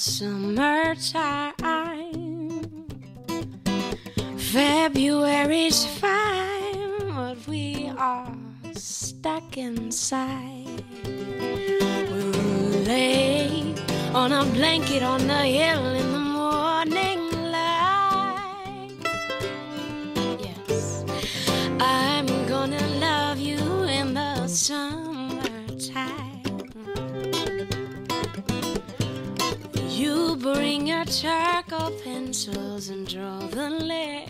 summertime. February's fine, but we are stuck inside. We'll lay on a blanket on the hill in the morning light. Yes, I'm gonna love you in the summertime. You bring your charcoal pencils and draw the lane.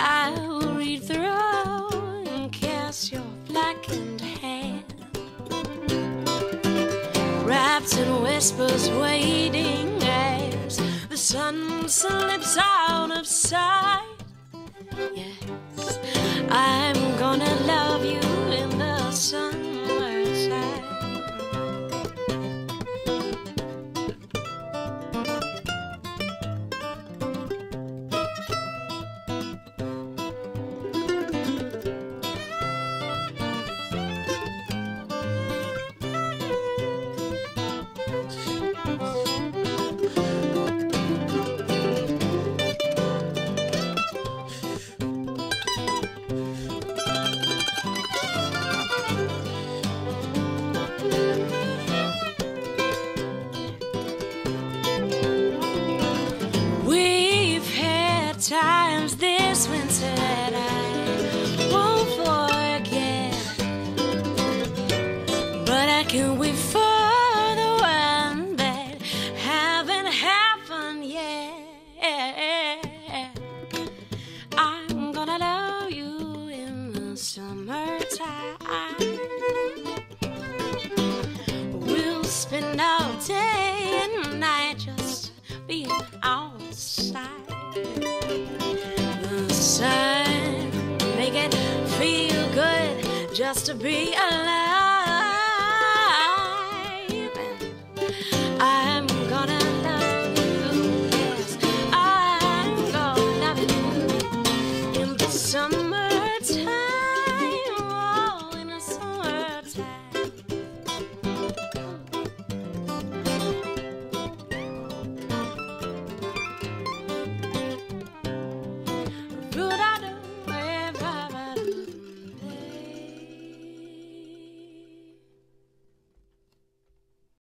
I will read through and cast your blackened hand. Wrapped in whispers, waiting as the sun slips out of sight. Yes, I'm gonna love you in the summertime. Times this winter that I won't forget, but I can wait for the one that haven't happened yet. I'm gonna love you in the summertime. We'll spend all day and night just being outside. The sun make it feel good just to be alive.